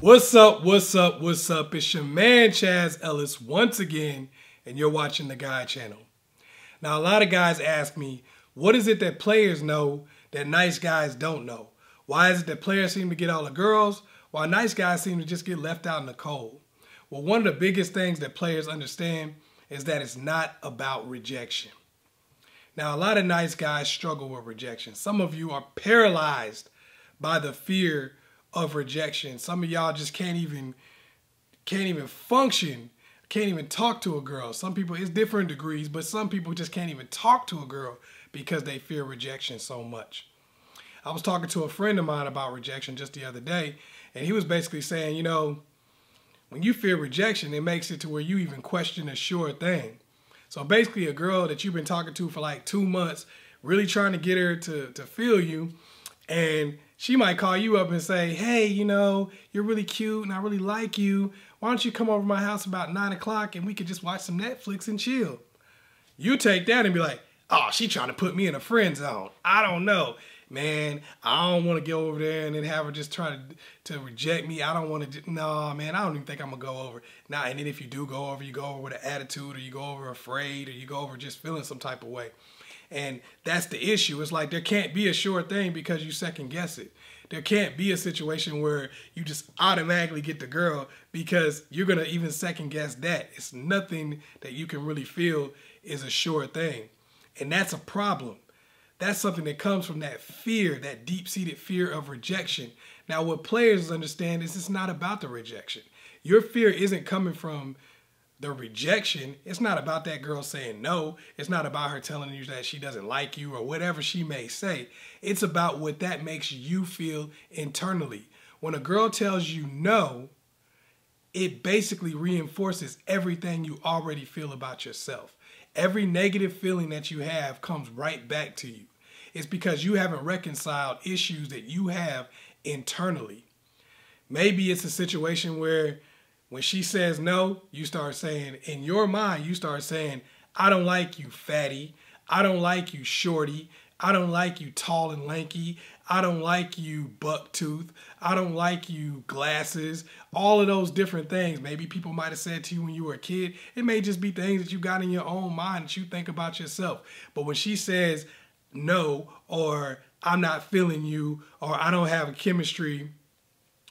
What's up, what's up, what's up? It's your man Chaz Ellis once again, and you're watching the Guy Channel. Now, a lot of guys ask me, what is it that players know that nice guys don't know? Why is it that players seem to get all the girls, while nice guys seem to just get left out in the cold? Well, one of the biggest things that players understand is that it's not about rejection. Now, a lot of nice guys struggle with rejection. Some of you are paralyzed by the fear of rejection. Some of y'all just can't even function, can't even talk to a girl. Some people, it's different degrees, but some people just can't even talk to a girl because they fear rejection so much. I was talking to a friend of mine about rejection just the other day, and he was basically saying, you know, when you fear rejection, it makes it to where you even question a sure thing. So basically a girl that you've been talking to for like 2 months, really trying to get her to feel you, and she might call you up and say, hey, you know, you're really cute and I really like you. Why don't you come over to my house about 9 o'clock and we could just watch some Netflix and chill? You take that and be like, oh, she trying to put me in a friend zone. I don't know. Man, I don't want to go over there and then have her just try to reject me. I don't want to, no, man, I don't even think I'm going to go over. Nah, and then if you do go over, you go over with an attitude, or you go over afraid, or you go over just feeling some type of way. And that's the issue. It's like there can't be a sure thing because you second guess it. There can't be a situation where you just automatically get the girl because you're going to even second guess that. It's nothing that you can really feel is a sure thing. And that's a problem. That's something that comes from that fear, that deep-seated fear of rejection. Now, what players understand is it's not about the rejection. Your fear isn't coming from the rejection. It's not about that girl saying no. It's not about her telling you that she doesn't like you or whatever she may say. It's about what that makes you feel internally. When a girl tells you no, it basically reinforces everything you already feel about yourself. Every negative feeling that you have comes right back to you. It's because you haven't reconciled issues that you have internally. Maybe it's a situation where when she says no, you start saying, in your mind, you start saying, I don't like you, fatty. I don't like you, shorty. I don't like you, tall and lanky. I don't like you, buck tooth. I don't like you, glasses. All of those different things. Maybe people might have said to you when you were a kid. It may just be things that you got in your own mind that you think about yourself. But when she says no, or I'm not feeling you, or I don't have a chemistry,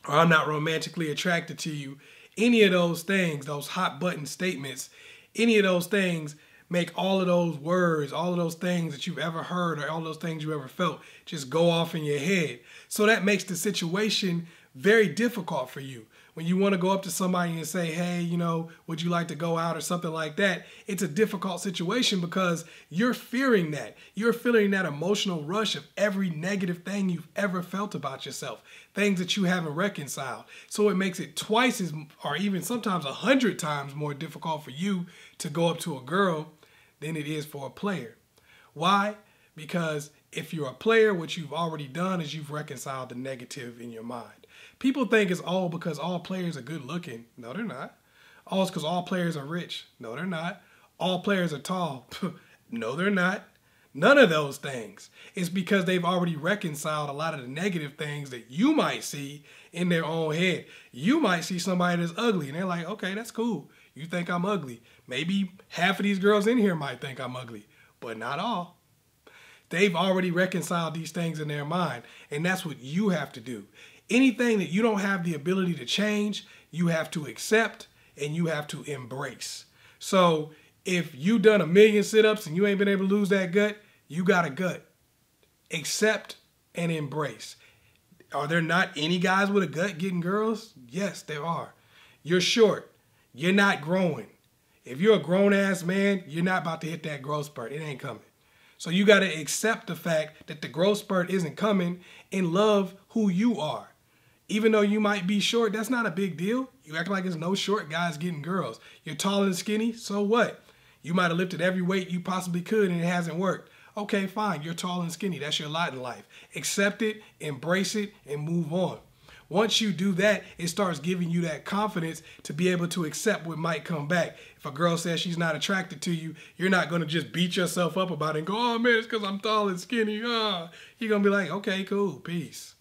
or I'm not romantically attracted to you, any of those things, those hot button statements, any of those things make all of those words, all of those things that you've ever heard or all those things you ever felt just go off in your head. So that makes the situation very difficult for you. When you want to go up to somebody and say, hey, you know, would you like to go out or something like that? It's a difficult situation because you're fearing that. You're feeling that emotional rush of every negative thing you've ever felt about yourself, things that you haven't reconciled. So it makes it twice as, or even sometimes 100 times more difficult for you to go up to a girl than it is for a player. Why? Because if you're a player, what you've already done is you've reconciled the negative in your mind. People think it's all because all players are good looking. No, they're not. All it's because all players are rich. No, they're not. All players are tall. No, they're not. None of those things. It's because they've already reconciled a lot of the negative things that you might see in their own head. You might see somebody that's ugly and they're like, okay, that's cool. You think I'm ugly. Maybe half of these girls in here might think I'm ugly, but not all. They've already reconciled these things in their mind, and that's what you have to do. Anything that you don't have the ability to change, you have to accept and you have to embrace. So if you've done 1,000,000 sit-ups and you ain't been able to lose that gut, you got a gut. Accept and embrace. Are there not any guys with a gut getting girls? Yes, there are. You're short. You're not growing. If you're a grown-ass man, you're not about to hit that growth spurt. It ain't coming. So you got to accept the fact that the growth spurt isn't coming and love who you are. Even though you might be short, that's not a big deal. You act like there's no short guys getting girls. You're tall and skinny, so what? You might have lifted every weight you possibly could and it hasn't worked. Okay, fine, you're tall and skinny. That's your lot in life. Accept it, embrace it, and move on. Once you do that, it starts giving you that confidence to be able to accept what might come back. If a girl says she's not attracted to you, you're not going to just beat yourself up about it and go, oh man, it's because I'm tall and skinny. Oh. You're going to be like, okay, cool, peace.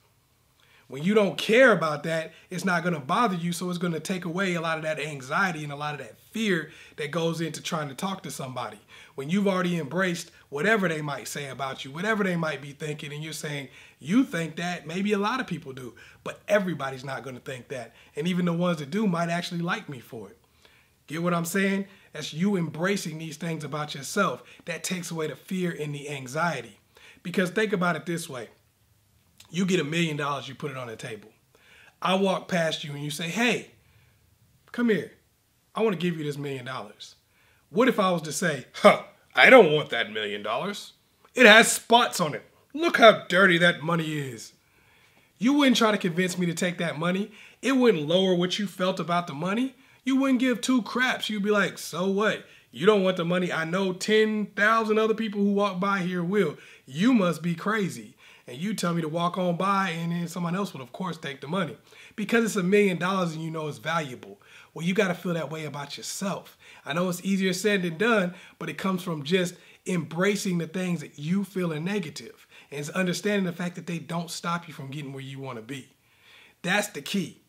When you don't care about that, it's not going to bother you, so it's going to take away a lot of that anxiety and a lot of that fear that goes into trying to talk to somebody. When you've already embraced whatever they might say about you, whatever they might be thinking, and you're saying, you think that, maybe a lot of people do, but everybody's not going to think that. And even the ones that do might actually like me for it. Get what I'm saying? That's you embracing these things about yourself. That takes away the fear and the anxiety. Because think about it this way. You get $1 million, you put it on the table. I walk past you and you say, hey, come here. I want to give you this $1 million. What if I was to say, huh, I don't want that $1 million. It has spots on it. Look how dirty that money is. You wouldn't try to convince me to take that money. It wouldn't lower what you felt about the money. You wouldn't give two craps. You'd be like, so what? You don't want the money. I know 10,000 other people who walk by here will. You must be crazy. And you tell me to walk on by, and then someone else would, of course, take the money. Because it's $1 million and you know it's valuable. Well, you got to feel that way about yourself. I know it's easier said than done, but it comes from just embracing the things that you feel are negative. And it's understanding the fact that they don't stop you from getting where you want to be. That's the key.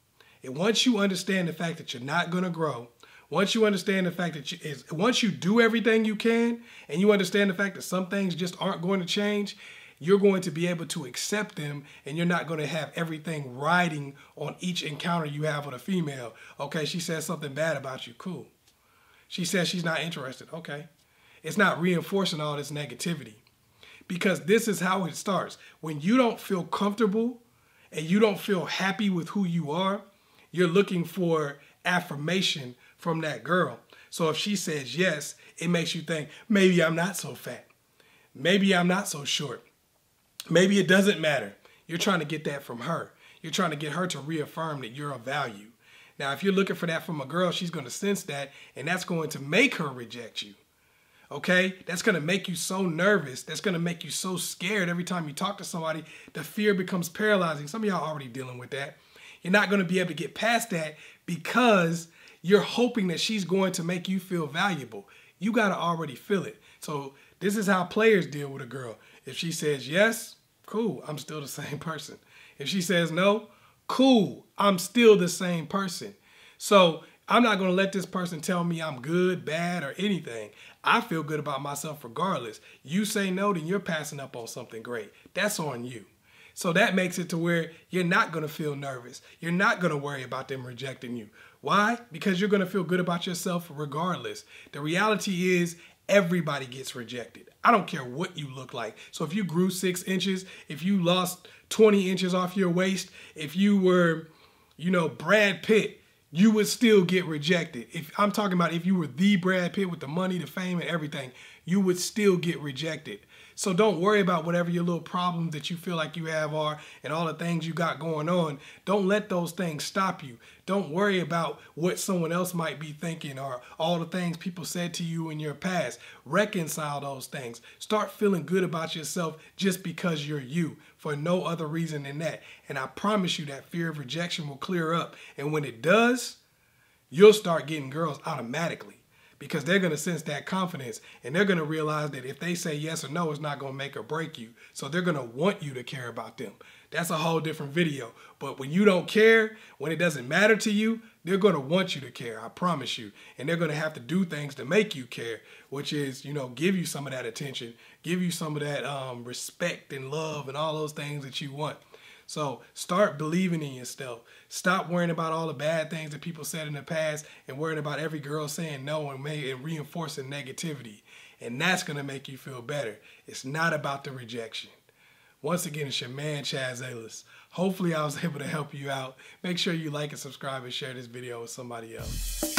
And once you understand the fact that you're not going to grow, once you understand the fact that once you do everything you can, and you understand the fact that some things just aren't going to change, you're going to be able to accept them, and you're not going to have everything riding on each encounter you have with a female. Okay, she says something bad about you. Cool. She says she's not interested. Okay. It's not reinforcing all this negativity, because this is how it starts. When you don't feel comfortable and you don't feel happy with who you are, you're looking for affirmation from that girl. So if she says yes, it makes you think, maybe I'm not so fat. Maybe I'm not so short. Maybe it doesn't matter. You're trying to get that from her. You're trying to get her to reaffirm that you're of value. Now, if you're looking for that from a girl, she's going to sense that, and that's going to make her reject you. Okay? That's going to make you so nervous. That's going to make you so scared every time you talk to somebody. The fear becomes paralyzing. Some of y'all are already dealing with that. You're not going to be able to get past that because you're hoping that she's going to make you feel valuable. You got to already feel it. So this is how players deal with a girl. If she says yes, cool, I'm still the same person. If she says no, cool, I'm still the same person. So I'm not going to let this person tell me I'm good, bad, or anything. I feel good about myself regardless. You say no, then you're passing up on something great. That's on you. So that makes it to where you're not going to feel nervous. You're not going to worry about them rejecting you. Why? Because you're going to feel good about yourself regardless. The reality is, everybody gets rejected. I don't care what you look like. So if you grew 6 inches, if you lost 20 inches off your waist, if you were, you know, Brad Pitt, you would still get rejected. If I'm talking about if you were the Brad Pitt with the money, the fame, and everything, you would still get rejected. So don't worry about whatever your little problems that you feel like you have are and all the things you got going on. Don't let those things stop you. Don't worry about what someone else might be thinking or all the things people said to you in your past. Reconcile those things. Start feeling good about yourself just because you're you for no other reason than that. And I promise you that fear of rejection will clear up. And when it does, you'll start getting girls automatically. Because they're going to sense that confidence, and they're going to realize that if they say yes or no, it's not going to make or break you. So they're going to want you to care about them. That's a whole different video. But when you don't care, when it doesn't matter to you, they're going to want you to care. I promise you. And they're going to have to do things to make you care, which is, you know, give you some of that attention, give you some of that respect and love and all those things that you want. So start believing in yourself. Stop worrying about all the bad things that people said in the past and worrying about every girl saying no and reinforcing negativity. And that's going to make you feel better. It's not about the rejection. Once again, it's your man, Chaz Ellis. Hopefully I was able to help you out. Make sure you like and subscribe and share this video with somebody else.